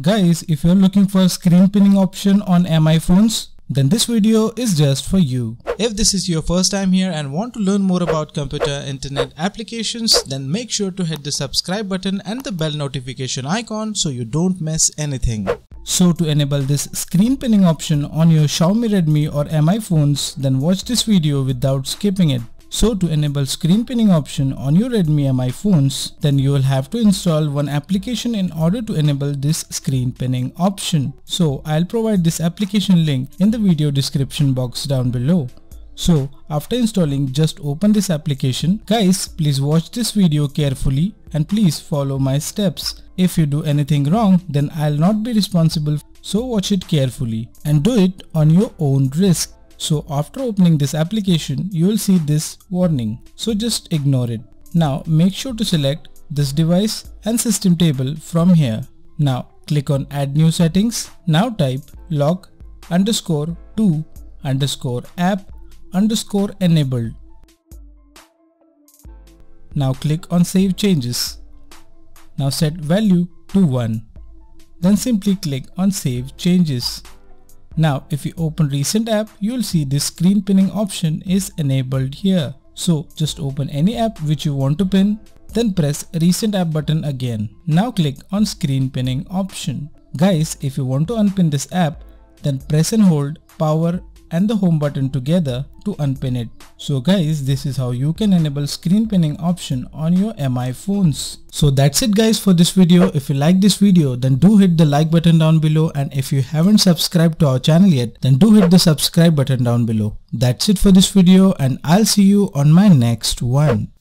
Guys, if you're looking for a screen pinning option on MI phones, then this video is just for you. If this is your first time here and want to learn more about computer internet applications, then make sure to hit the subscribe button and the bell notification icon so you don't miss anything. So to enable this screen pinning option on your Xiaomi, Redmi or MI phones, then watch this video without skipping it. So to enable screen pinning option on your Redmi MI phones, then you will have to install one application in order to enable this screen pinning option. So I'll provide this application link in the video description box down below. So after installing, just open this application. Guys, please watch this video carefully and please follow my steps. If you do anything wrong, then I'll not be responsible. So watch it carefully and do it on your own risk. So after opening this application, you will see this warning. So just ignore it. Now make sure to select this device and system table from here. Now click on add new settings. Now type lock_to_app_enabled. Now click on save changes. Now set value to 1. Then simply click on save changes. Now if you open recent app, you will see this screen pinning option is enabled here. So just open any app which you want to pin, then press recent app button again. Now click on screen pinning option. Guys, if you want to unpin this app, then press and hold power and the home button together to unpin it. So guys, this is how you can enable screen pinning option on your MI phones. So that's it guys for this video. If you like this video, then do hit the like button down below, and if you haven't subscribed to our channel yet, then do hit the subscribe button down below. That's it for this video, and I'll see you on my next one.